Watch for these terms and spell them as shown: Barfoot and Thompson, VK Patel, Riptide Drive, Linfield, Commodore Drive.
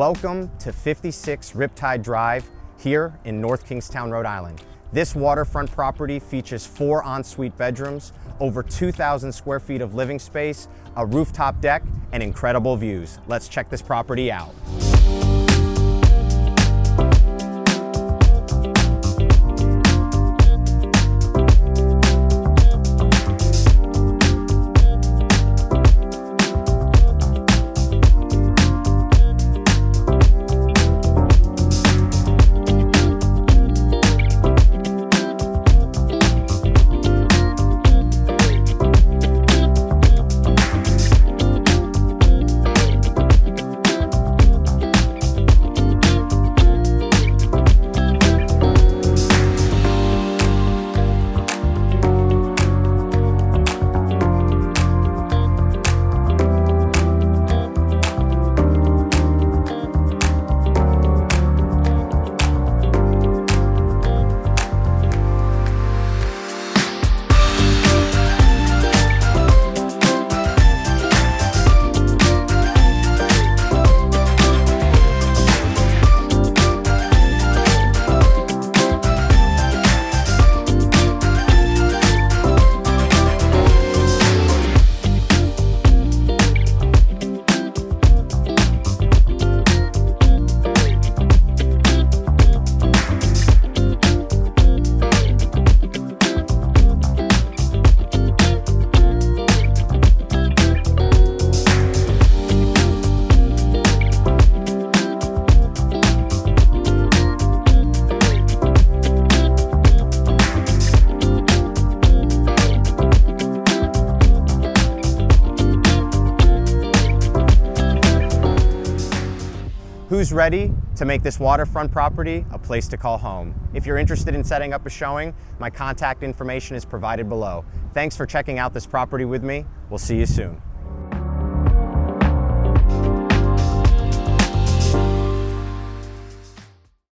Welcome to 56 Riptide Drive here in North Kingstown, Rhode Island. This waterfront property features 4 ensuite bedrooms, over 2,000 square feet of living space, a rooftop deck, and incredible views. Let's check this property out. Who's ready to make this waterfront property a place to call home? If you're interested in setting up a showing, my contact information is provided below. Thanks for checking out this property with me. We'll see you soon.